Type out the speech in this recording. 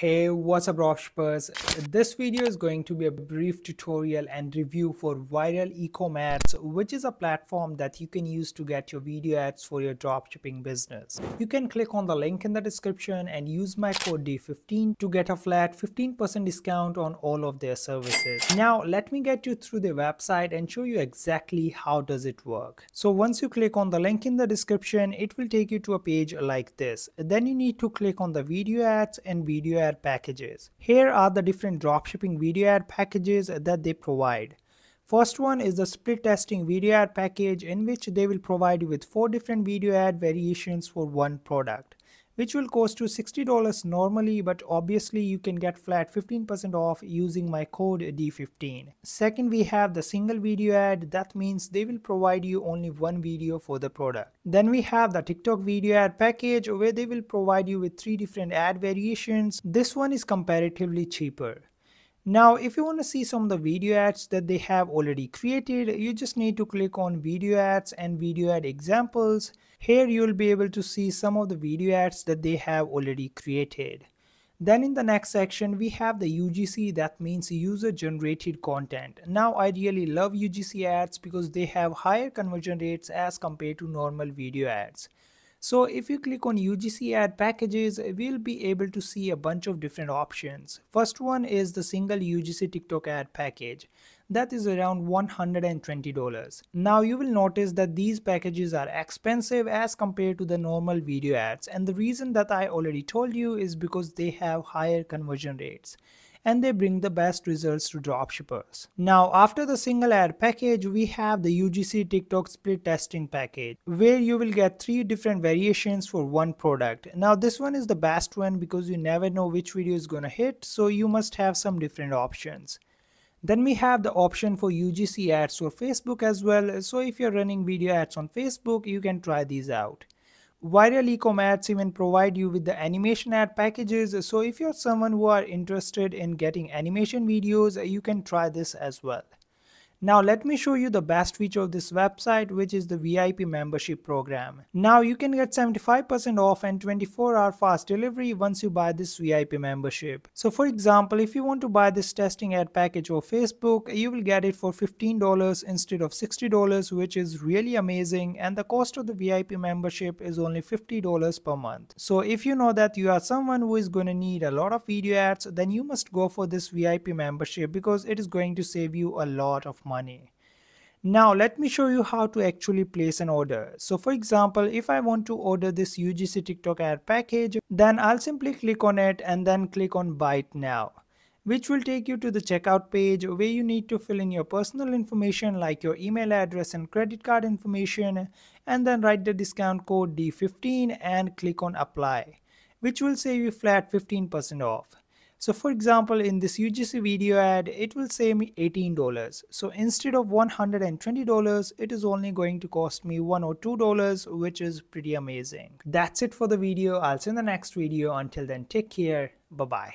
Hey, what's up Roshpers? This video is going to be a brief tutorial and review for Viral Ecom Adz, which is a platform that you can use to get your video ads for your dropshipping business. You can click on the link in the description and use my code D15 to get a flat 15% discount on all of their services. Now let me get you through the website and show you exactly how does it work. So once you click on the link in the description, it will take you to a page like this. Then you need to click on the video ads and video ads packages. Here are the different dropshipping video ad packages that they provide. First one is the split testing video ad package, in which they will provide you with 4 different video ad variations for one product, which will cost you $60 normally, but obviously you can get flat 15% off using my code D15. Second, we have the single video ad. That means they will provide you only one video for the product. Then we have the TikTok video ad package, where they will provide you with 3 different ad variations. This one is comparatively cheaper. Now, if you want to see some of the video ads that they have already created, you just need to click on video ads and video ad examples. Here you'll be able to see some of the video ads that they have already created. Then in the next section, we have the UGC, that means user generated content. Now I really love UGC ads because they have higher conversion rates as compared to normal video ads. So if you click on UGC ad packages, we'll be able to see a bunch of different options. First one is the single UGC TikTok ad package. That is around $120. Now you will notice that these packages are expensive as compared to the normal video ads, and the reason that I already told you is because they have higher conversion rates and they bring the best results to dropshippers. Now after the single ad package, we have the UGC TikTok split testing package, where you will get 3 different variations for one product. Now this one is the best one because you never know which video is gonna hit, so you must have some different options. Then we have the option for UGC ads for Facebook as well, so if you're running video ads on Facebook, you can try these out. Viral Ecom Adz even provide you with the animation ad packages, so if you're someone who are interested in getting animation videos, you can try this as well. Now let me show you the best feature of this website, which is the VIP membership program. Now you can get 75% off and 24-hour fast delivery once you buy this VIP membership. So for example, if you want to buy this testing ad package for Facebook, you will get it for $15 instead of $60, which is really amazing, and the cost of the VIP membership is only $50 per month. So if you know that you are someone who is going to need a lot of video ads, then you must go for this VIP membership because it is going to save you a lot of money. Now let me show you how to actually place an order. So for example, if I want to order this UGC TikTok ad package, then I'll simply click on it and then click on buy it now, which will take you to the checkout page, where you need to fill in your personal information like your email address and credit card information, and then write the discount code D15 and click on apply, which will save you flat 15% off. So for example, in this UGC video ad, it will save me $18. So instead of $120, it is only going to cost me $1 or $2, which is pretty amazing. That's it for the video. I'll see you in the next video. Until then, take care. Bye-bye.